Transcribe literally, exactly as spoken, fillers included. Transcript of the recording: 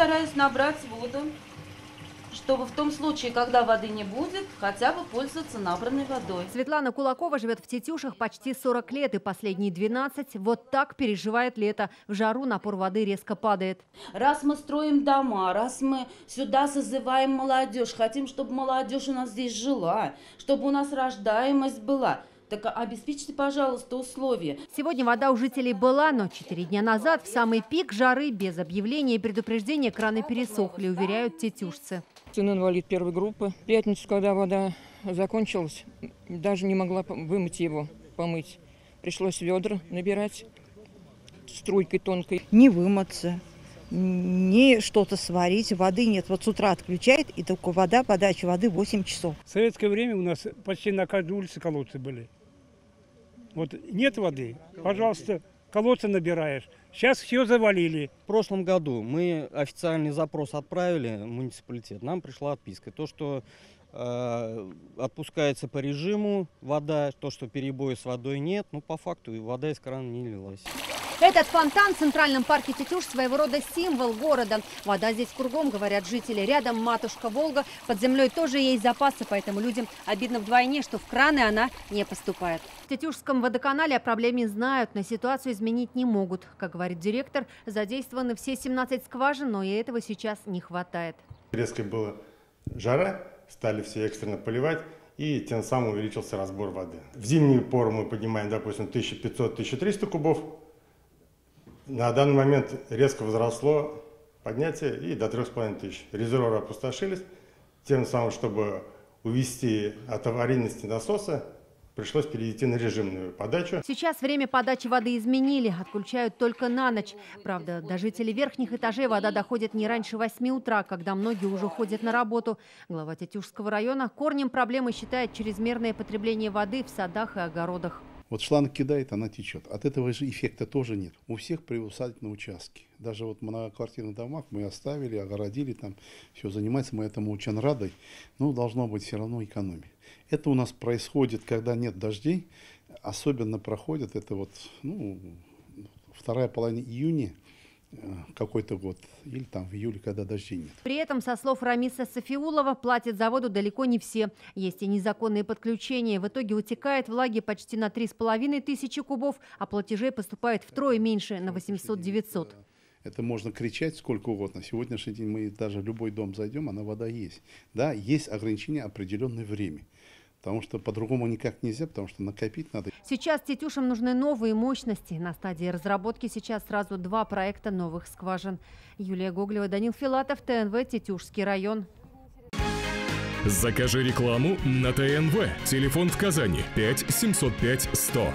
стараюсь набрать воду, чтобы в том случае, когда воды не будет, хотя бы пользоваться набранной водой. Светлана Кулакова живет в Тетюшах почти сорок лет, и последние двенадцать вот так переживает лето. В жару напор воды резко падает. Раз мы строим дома, раз мы сюда созываем молодежь, хотим, чтобы молодежь у нас здесь жила, чтобы у нас рождаемость была. Так обеспечьте, пожалуйста, условия. Сегодня вода у жителей была, но четыре дня назад, в самый пик жары, без объявления и предупреждения, краны пересохли, уверяют тетюшцы. Сын инвалид первой группы. В пятницу, когда вода закончилась, даже не могла вымыть его, помыть. Пришлось ведра набирать струйкой тонкой. Не вымыться, не что-то сварить, воды нет. Вот с утра отключает, и только вода, подача воды восемь часов. В советское время у нас почти на каждой улице колодцы были. Вот нет воды, пожалуйста, колодцы набираешь. Сейчас все завалили. В прошлом году мы официальный запрос отправили в муниципалитет. Нам пришла отписка. То, что э, отпускается по режиму вода, то, что перебоя с водой нет, ну по факту и вода из крана не лилась. Этот фонтан в центральном парке Тетюш своего рода символ города. Вода здесь кругом, говорят жители. Рядом матушка Волга, под землей тоже есть запасы, поэтому людям обидно вдвойне, что в краны она не поступает. В Тетюшском водоканале о проблеме знают, но ситуацию изменить не могут. Как говорит директор, задействованы все семнадцать скважин, но и этого сейчас не хватает. Резко была жара, стали все экстренно поливать. И тем самым увеличился разбор воды. В зимнюю пору мы поднимаем, допустим, тысячу пятьсот — тысячу триста кубов. На данный момент резко возросло поднятие и до трёх с половиной тысяч. Резервуары опустошились, тем самым, чтобы увести от аварийности насоса, пришлось перейти на режимную подачу. Сейчас время подачи воды изменили, отключают только на ночь. Правда, до жителей верхних этажей вода доходит не раньше восьми утра, когда многие уже ходят на работу. Глава Тетюшского района корнем проблемы считает чрезмерное потребление воды в садах и огородах. Вот шланг кидает, она течет. От этого же эффекта тоже нет. У всех приусадебные участки. Даже вот в многоквартирных домах мы оставили, огородили, там все занимается. Мы этому очень рады. Но должно быть все равно экономия. Это у нас происходит, когда нет дождей. Особенно проходит это вот, ну, вторая половина июня. Какой-то год или там в июле, когда дождей нет. При этом, со слов Рамиса Сафиулова, платят за воду далеко не все. Есть и незаконные подключения. В итоге утекает влаги почти на три с половиной тысячи кубов, а платежей поступает втрое меньше, на восемьсот — девятьсот. Это можно кричать сколько угодно. Сегодняшний день мы даже в любой дом зайдем, она вода есть. Да, есть ограничения определенное время. Потому что по-другому никак нельзя, потому что накопить надо. Сейчас тетюшам нужны новые мощности. На стадии разработки сейчас сразу два проекта новых скважин. Юлия Гоголева, Данил Филатов, ТНВ, Тетюшский район. Закажи рекламу на ТНВ. Телефон в Казани пять семьсот пять сто.